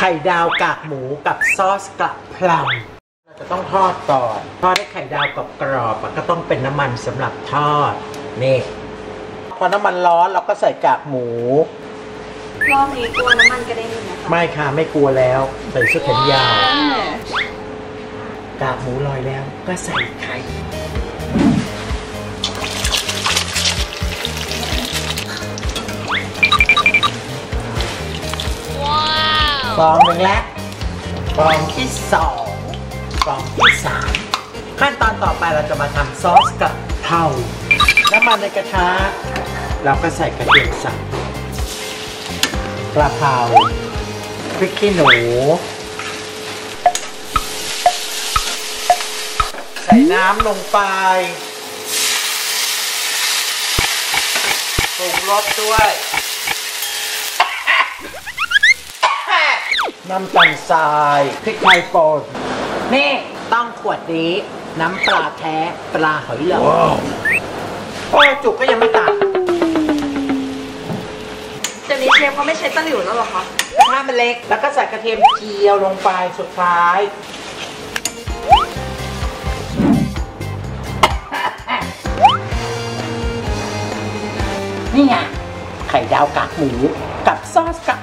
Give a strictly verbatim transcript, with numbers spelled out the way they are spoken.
ไข่ดาวกากหมูกับซอสกระเพราเราจะต้องทอดก่อนทอดให้ไข่ดาวกรอบๆก็ต้องเป็นน้ำมันสำหรับทอดนี่พอน้ำมันร้อนเราก็ใส่กากหมูรอบนี้กลัวน้ำมันกระเด็นอยู่นะคะไม่ค่ะไม่กลัวแล้วใส่เสื้อแขนยาวกากหมูลอยแล้วก็ใส่ไข่ฟองหนึ่งแล้วฟองที่สองฟองที่สามขั้นตอนต่อไปเราจะมาทำซอสกระเพราน้ำมันในกระทะเราก็ใส่กระเทียมสับกระเพราพริกขี้หนูใส่น้ำลงไปปรุงรสด้วยน้ำตาลทรายพริกไทยป่นนี่ต้องขวดนี้น้ำปลาแท้ปลาหอยหลอด wow. โอ้จุกก็ยังไม่ตัดเดี๋ยวนี้เชฟเขาไม่ใช้ตะหลิวแล้วหรอคะกระทะมันเล็กแล้วก็ใส่กระเทียมเจียวลงไปสุดท้ายนี่ไงไข่ดาวกากหมูกับซอสกะ